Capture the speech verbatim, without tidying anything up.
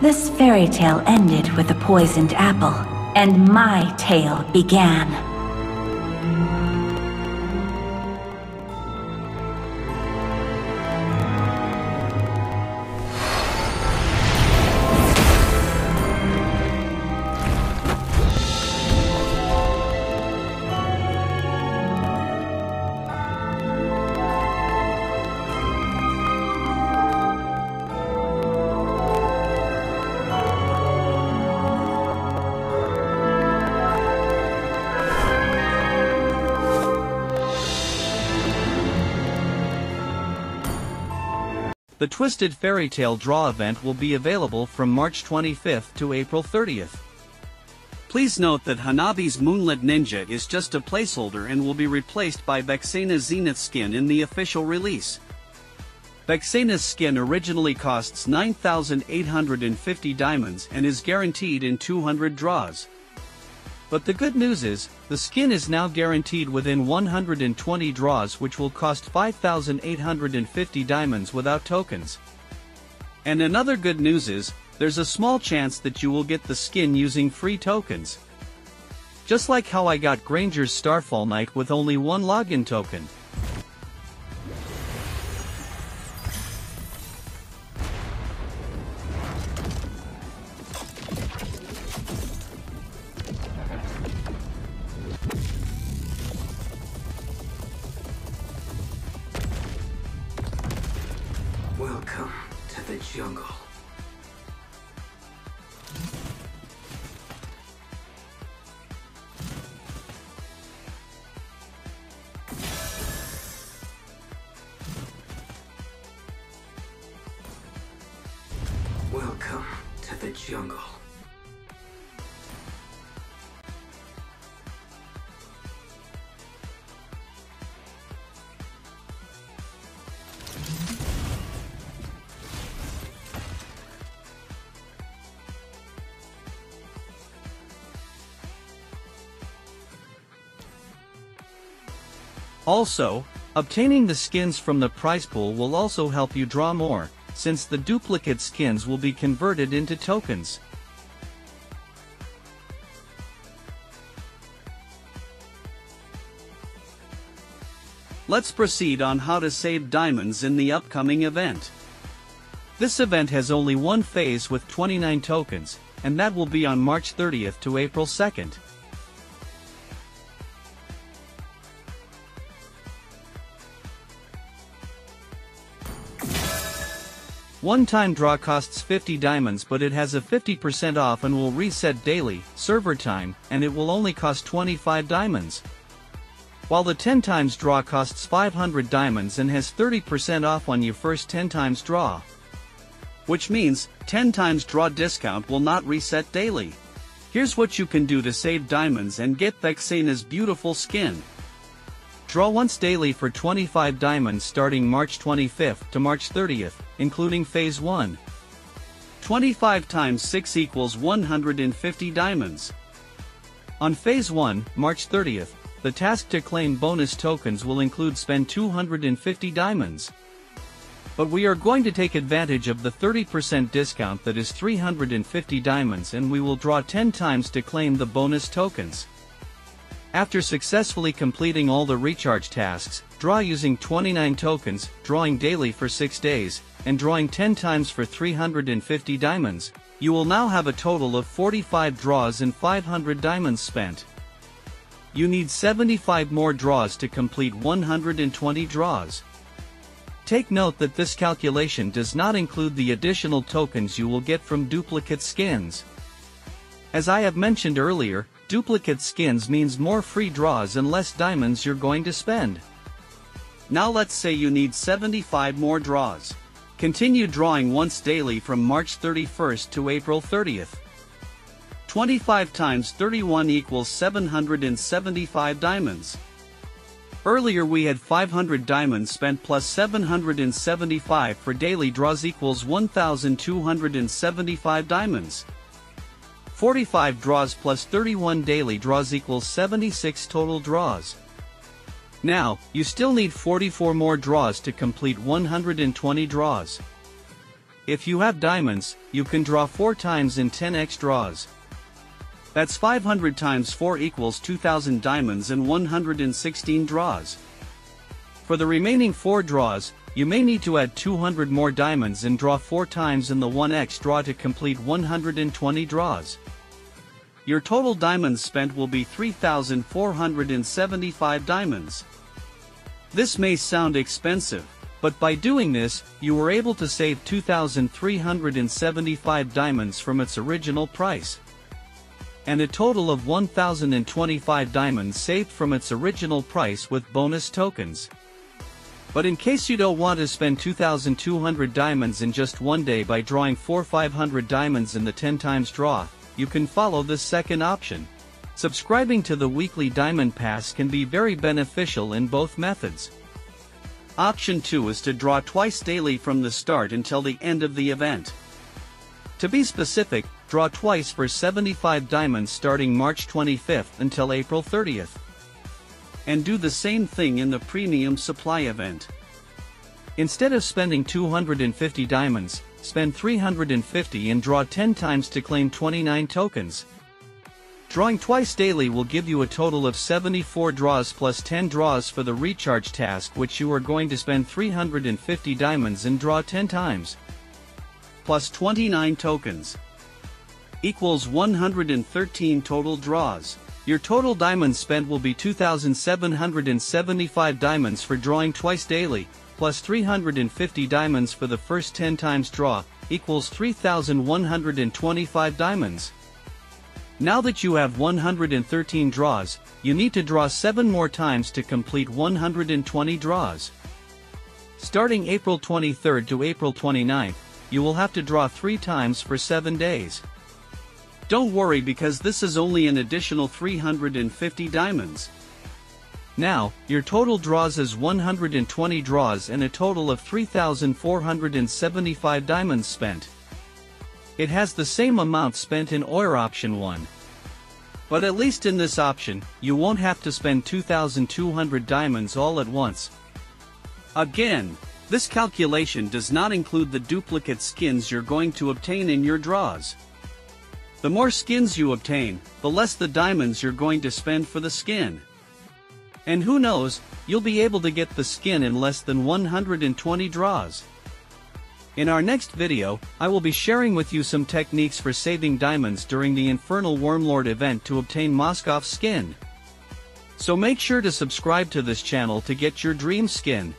This fairy tale ended with a poisoned apple, and my tale began. The Twisted Fairy Tale Draw event will be available from March twenty-fifth to April thirtieth. Please note that Hanabi's Moonlit Ninja is just a placeholder and will be replaced by Vexana Zenith skin in the official release. Vexana's skin originally costs nine thousand eight hundred fifty diamonds and is guaranteed in two hundred draws. But the good news is, the skin is now guaranteed within one hundred twenty draws, which will cost five thousand eight hundred fifty diamonds without tokens. And another good news is, there's a small chance that you will get the skin using free tokens. Just like how I got Granger's Starfall Knight with only one login token. Welcome to the jungle. Welcome to the jungle. Also, obtaining the skins from the prize pool will also help you draw more, since the duplicate skins will be converted into tokens. Let's proceed on how to save diamonds in the upcoming event. This event has only one phase with twenty-nine tokens, and that will be on March thirtieth to April second. One-time draw costs fifty diamonds, but it has a fifty percent off and will reset daily, server time, and it will only cost twenty-five diamonds. While the ten times draw costs five hundred diamonds and has thirty percent off on your first ten times draw. Which means, ten times draw discount will not reset daily. Here's what you can do to save diamonds and get Vexana's beautiful skin. Draw once daily for twenty-five diamonds starting March twenty-fifth to March thirtieth, including Phase one. twenty-five times six equals one hundred fifty diamonds. On Phase one, March thirtieth, the task to claim bonus tokens will include spend two hundred fifty diamonds. But we are going to take advantage of the thirty percent discount that is three hundred fifty diamonds, and we will draw ten times to claim the bonus tokens. After successfully completing all the recharge tasks, draw using twenty-nine tokens, drawing daily for six days, and drawing ten times for three hundred fifty diamonds, you will now have a total of forty-five draws and five hundred diamonds spent. You need seventy-five more draws to complete one hundred twenty draws. Take note that this calculation does not include the additional tokens you will get from duplicate skins. As I have mentioned earlier, duplicate skins means more free draws and less diamonds you're going to spend. Now let's say you need seventy-five more draws. Continue drawing once daily from March thirty-first to April thirtieth. twenty-five times thirty-one equals seven hundred seventy-five diamonds. Earlier we had five hundred diamonds spent plus seven hundred seventy-five for daily draws equals one thousand two hundred seventy-five diamonds. forty-five draws plus thirty-one daily draws equals seventy-six total draws. Now, you still need forty-four more draws to complete one hundred twenty draws. If you have diamonds, you can draw four times in ten x draws. That's five hundred times four equals two thousand diamonds in one hundred sixteen draws. For the remaining four draws, you may need to add two hundred more diamonds and draw four times in the one x draw to complete one hundred twenty draws. Your total diamonds spent will be three thousand four hundred seventy-five diamonds. This may sound expensive, but by doing this, you were able to save two thousand three hundred seventy-five diamonds from its original price, and a total of one thousand twenty-five diamonds saved from its original price with bonus tokens. But in case you don't want to spend two thousand two hundred diamonds in just one day by drawing four thousand five hundred diamonds in the ten times draw, you can follow this second option. Subscribing to the weekly diamond pass can be very beneficial in both methods. Option two is to draw twice daily from the start until the end of the event. To be specific, draw twice for seventy-five diamonds starting March twenty-fifth until April thirtieth. And do the same thing in the premium supply event. Instead of spending two hundred fifty diamonds, spend three hundred fifty and draw ten times to claim twenty-nine tokens. Drawing twice daily will give you a total of seventy-four draws plus ten draws for the recharge task, which you are going to spend three hundred fifty diamonds and draw ten times. Plus twenty-nine tokens equals one hundred thirteen total draws. Your total diamonds spent will be two thousand seven hundred seventy-five diamonds for drawing twice daily, plus three hundred fifty diamonds for the first ten times draw, equals three thousand one hundred twenty-five diamonds. Now that you have one hundred thirteen draws, you need to draw seven more times to complete one hundred twenty draws. Starting April twenty-third to April twenty-ninth, you will have to draw three times for seven days. Don't worry, because this is only an additional three hundred fifty diamonds. Now, your total draws is one hundred twenty draws and a total of three thousand four hundred seventy-five diamonds spent. It has the same amount spent in O I R option one. But at least in this option, you won't have to spend two thousand two hundred diamonds all at once. Again, this calculation does not include the duplicate skins you're going to obtain in your draws. The more skins you obtain, the less the diamonds you're going to spend for the skin. And who knows, you'll be able to get the skin in less than one hundred twenty draws. In our next video, I will be sharing with you some techniques for saving diamonds during the Infernal Wormlord event to obtain Moskov skin. So make sure to subscribe to this channel to get your dream skin.